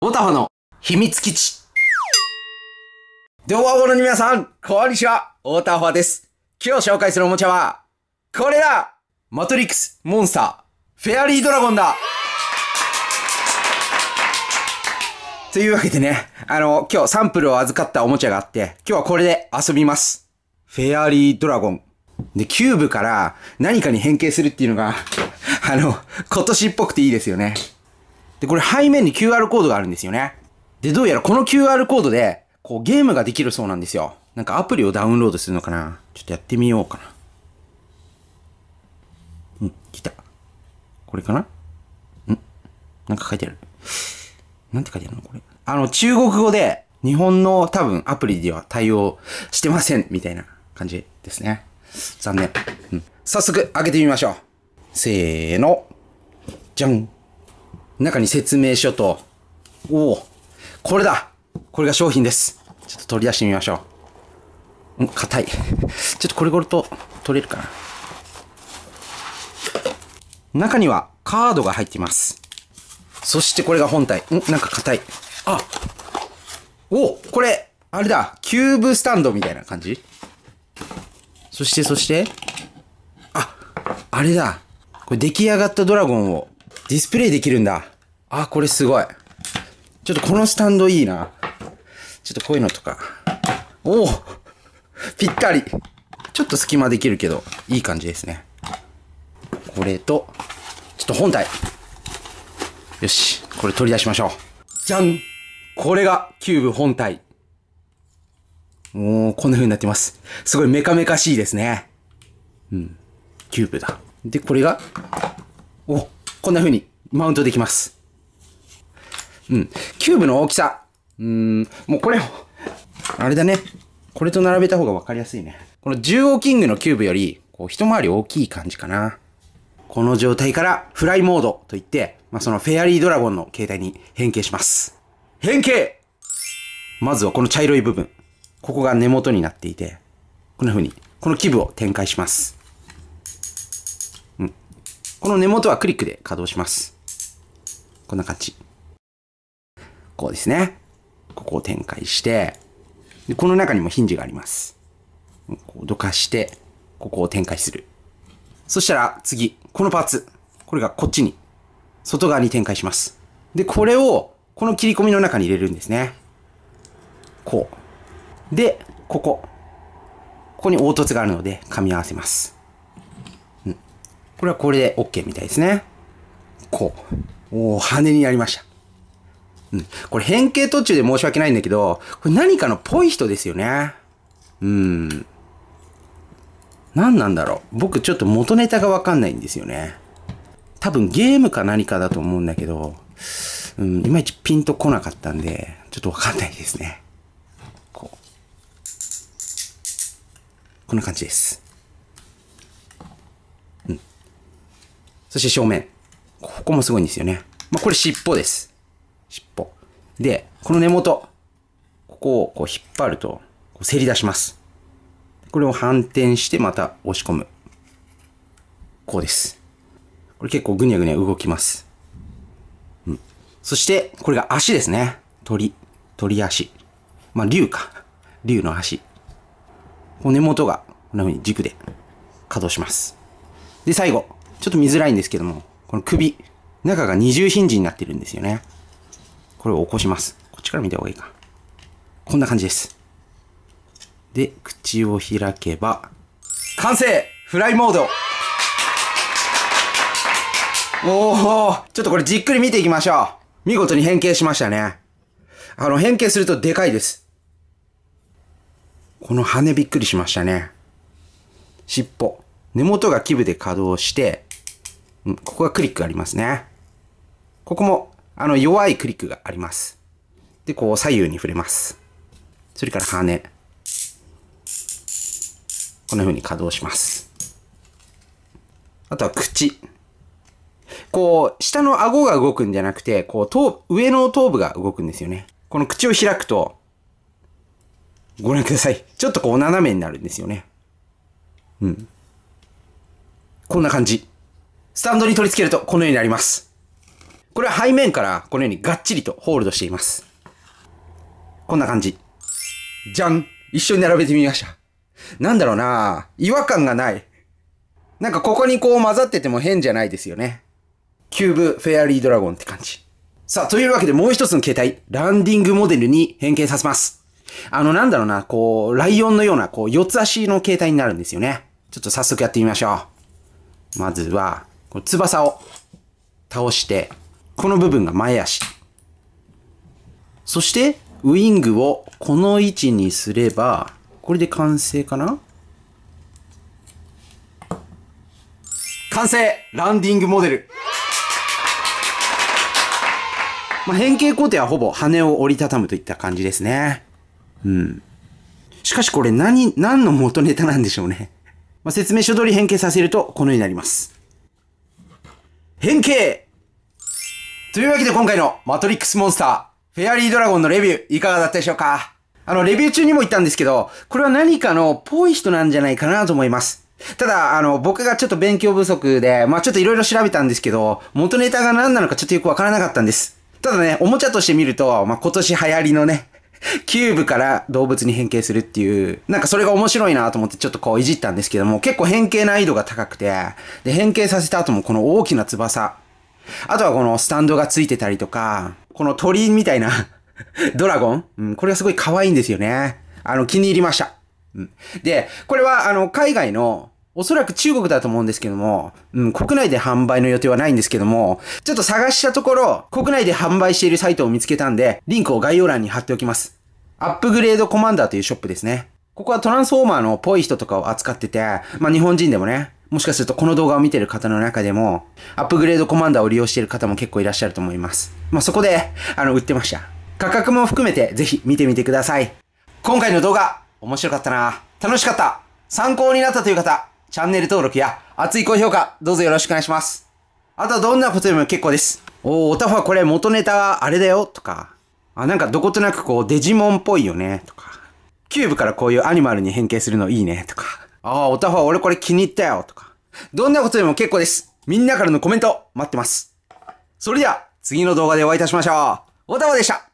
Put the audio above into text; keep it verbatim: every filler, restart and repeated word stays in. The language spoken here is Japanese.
オタファの秘密基地。動画をご覧の皆さん、こんにちは。オタファです。今日紹介するおもちゃは、これだ！マトリックス、モンスター、フェアリードラゴンだというわけでね、あの、今日サンプルを預かったおもちゃがあって、今日はこれで遊びます。フェアリードラゴン。で、キューブから何かに変形するっていうのが、あの、今年っぽくていいですよね。で、これ背面に キューアール コードがあるんですよね。で、どうやらこの キューアール コードで、こうゲームができるそうなんですよ。なんかアプリをダウンロードするのかな？ちょっとやってみようかな。うん、来た。これかな？ん？なんか書いてある。なんて書いてあるのこれ。あの、中国語で、日本の多分アプリでは対応してません、みたいな感じですね。残念。うん。早速、開けてみましょう。せーの。じゃん。中に説明書と、おお、これだ！これが商品です。ちょっと取り出してみましょう。ん、硬い。ちょっとこれごと取れるかな。中にはカードが入っています。そしてこれが本体。ん、なんか硬い。あ！おお、これ、あれだ、キューブスタンドみたいな感じ？そしてそして、あ、あれだ。これ出来上がったドラゴンをディスプレイできるんだ。あ、これすごい。ちょっとこのスタンドいいな。ちょっとこういうのとか。おお！ぴったり！ちょっと隙間できるけど、いい感じですね。これと、ちょっと本体。よし、これ取り出しましょう。じゃん！これがキューブ本体。おー、こんな風になってます。すごいメカメカしいですね。うん。キューブだ。で、これが、お！こんな風にマウントできます。うん。キューブの大きさ。うーん。もうこれ、あれだね。これと並べた方が分かりやすいね。この中央キングのキューブより、こう、一回り大きい感じかな。この状態から、フライモードといって、まあ、そのフェアリードラゴンの形態に変形します。変形！まずはこの茶色い部分。ここが根元になっていて、こんな風に、この基部を展開します。この根元はクリックで稼働します。こんな感じ。こうですね。ここを展開して、でこの中にもヒンジがあります。こうどかして、ここを展開する。そしたら次、このパーツ。これがこっちに、外側に展開します。で、これを、この切り込みの中に入れるんですね。こう。で、ここ。ここに凹凸があるので、噛み合わせます。これはこれで OK みたいですね。こう。おお、羽になりました。うん。これ変形途中で申し訳ないんだけど、これ何かのぽい人ですよね。うーん。何なんだろう。僕ちょっと元ネタがわかんないんですよね。多分ゲームか何かだと思うんだけど、うん、いまいちピンとこなかったんで、ちょっとわかんないですね。こう。こんな感じです。そして正面。ここもすごいんですよね。まあ、これ尻尾です。尻尾。で、この根元。ここをこう引っ張ると、こうせり出します。これを反転してまた押し込む。こうです。これ結構ぐにゃぐにゃ動きます。うん。そして、これが足ですね。鳥。鳥足。まあ、竜か。竜の足。この根元が、こんな風に軸で稼働します。で、最後。ちょっと見づらいんですけども、この首、中が二重ヒンジになってるんですよね。これを起こします。こっちから見た方がいいか。こんな感じです。で、口を開けば、完成！フライモード！おー！ちょっとこれじっくり見ていきましょう。見事に変形しましたね。あの、変形するとでかいです。この羽びっくりしましたね。尻尾。根元が基部で稼働して、ここがクリックありますね。ここも、あの、弱いクリックがあります。で、こう、左右に触れます。それから羽。こんな風に稼働します。あとは口。こう、下の顎が動くんじゃなくて、こう、頭、上の頭部が動くんですよね。この口を開くと、ご覧ください。ちょっとこう、斜めになるんですよね。うん。こんな感じ。スタンドに取り付けるとこのようになります。これは背面からこのようにがっちりとホールドしています。こんな感じ。じゃん！一緒に並べてみました。なんだろうなぁ。違和感がない。なんかここにこう混ざってても変じゃないですよね。キューブフェアリードラゴンって感じ。さあ、というわけでもう一つの形態、ランディングモデルに変形させます。あの、なんだろうな、こう、ライオンのような、こう、四つ足の形態になるんですよね。ちょっと早速やってみましょう。まずは、この翼を倒して、この部分が前足。そして、ウィングをこの位置にすれば、これで完成かな？完成！ランディングモデル。まあ、変形工程はほぼ羽を折りたたむといった感じですね。うん。しかしこれ何、何の元ネタなんでしょうね。まあ、説明書通り変形させるとこのようになります。変形！というわけで今回のマトリックスモンスター、フェアリードラゴンのレビューいかがだったでしょうか？あの、レビュー中にも言ったんですけど、これは何かのぽい人なんじゃないかなと思います。ただ、あの、僕がちょっと勉強不足で、まあ、ちょっといろいろ調べたんですけど、元ネタが何なのかちょっとよくわからなかったんです。ただね、おもちゃとして見ると、まあ、今年流行りのね、キューブから動物に変形するっていう、なんかそれが面白いなと思ってちょっとこういじったんですけども、結構変形難易度が高くて、で、変形させた後もこの大きな翼、あとはこのスタンドがついてたりとか、この鳥みたいなドラゴン、うん、これがすごい可愛いんですよね。あの、気に入りました。うん、で、これはあの、海外の、おそらく中国だと思うんですけども、うん、国内で販売の予定はないんですけども、ちょっと探したところ、国内で販売しているサイトを見つけたんで、リンクを概要欄に貼っておきます。アップグレードコマンダーというショップですね。ここはトランスフォーマーのぽい人とかを扱ってて、まあ日本人でもね、もしかするとこの動画を見てる方の中でも、アップグレードコマンダーを利用している方も結構いらっしゃると思います。まあそこで、あの、売ってました。価格も含めてぜひ見てみてください。今回の動画、面白かったな。楽しかった。参考になったという方、チャンネル登録や熱い高評価、どうぞよろしくお願いします。あとはどんなことでも結構です。おー、おたふはこれ元ネタあれだよ、とか。あ、なんかどことなくこうデジモンっぽいよね、とか。キューブからこういうアニマルに変形するのいいね、とか。あー、おたふは俺これ気に入ったよ、とか。どんなことでも結構です。みんなからのコメント待ってます。それでは次の動画でお会いいたしましょう。おたふでした。